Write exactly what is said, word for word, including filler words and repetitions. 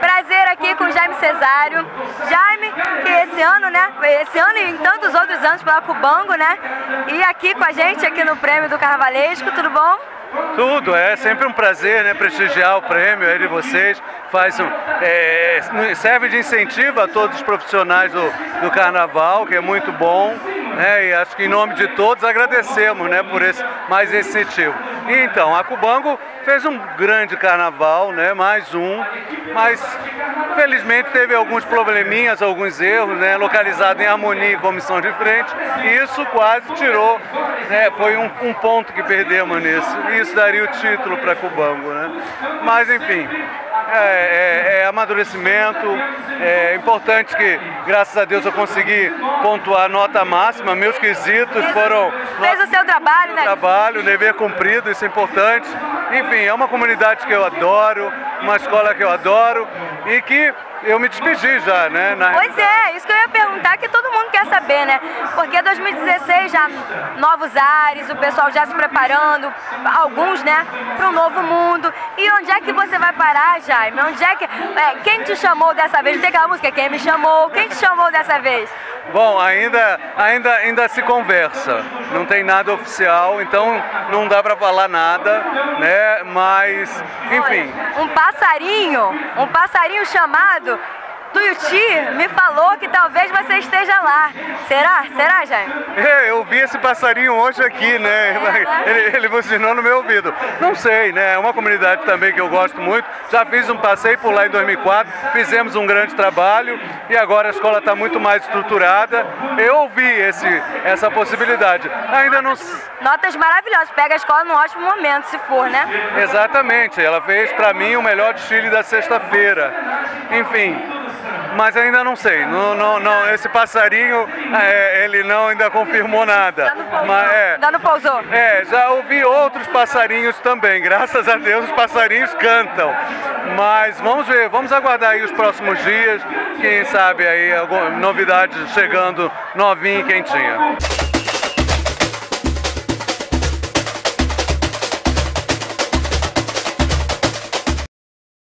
Prazer aqui com o Jaime Cezário. Jaime, que esse ano, né? Esse ano e em tantos outros anos pela Cubango, né? E aqui com a gente, aqui no Prêmio do Carnavalesco, tudo bom? Tudo, é sempre um prazer, né, prestigiar o prêmio aí de vocês, faz, é, serve de incentivo a todos os profissionais do, do Carnaval, que é muito bom, né, e acho que em nome de todos agradecemos, né, por esse, mais esse incentivo. E, então, a Cubango fez um grande Carnaval, né, mais um, mas felizmente teve alguns probleminhas, alguns erros, né, localizado em harmonia e comissão de frente, e isso quase tirou, né, foi um, um ponto que perdemos nisso. Isso daria o título para Cubango, né? Mas enfim, é, é, é amadurecimento, é importante que, graças a Deus, eu consegui pontuar nota máxima, meus quesitos foram... Fez o seu trabalho, né? Trabalho, dever cumprido, isso é importante. Enfim, é uma comunidade que eu adoro, uma escola que eu adoro e que eu me despedi já, né? Na... Pois é, isso que eu ia perguntar, que todo mundo quer saber, né? Porque dois mil e dezesseis já novos ares, o pessoal já se preparando, alguns, né, para um novo mundo. E onde é que você vai parar, Jaime? Onde é que... É, quem te chamou dessa vez? Não tem aquela música, quem me chamou? Quem te chamou dessa vez? Bom, ainda, ainda, ainda se conversa, não tem nada oficial, então não dá para falar nada, né, mas, enfim. Olha, um passarinho, um passarinho chamado Tuiuti me falou que talvez você esteja lá. Será? Será, Jaime? É, eu vi esse passarinho hoje aqui, né? É, ele, ele buzinou no meu ouvido. Não sei, né? É uma comunidade também que eu gosto muito. Já fiz um passeio por lá em dois mil e quatro, fizemos um grande trabalho e agora a escola está muito mais estruturada. Eu ouvi esse, essa possibilidade. Ainda não... Notas maravilhosas. Pega a escola num ótimo momento, se for, né? Exatamente. Ela fez, para mim, o melhor desfile da sexta-feira. Enfim... Mas ainda não sei, não, não, não. Esse passarinho, é, ele não ainda confirmou nada. Ainda não pousou. É, já ouvi outros passarinhos também, graças a Deus os passarinhos cantam. Mas vamos ver, vamos aguardar aí os próximos dias, quem sabe aí, alguma novidade chegando novinha e quentinha.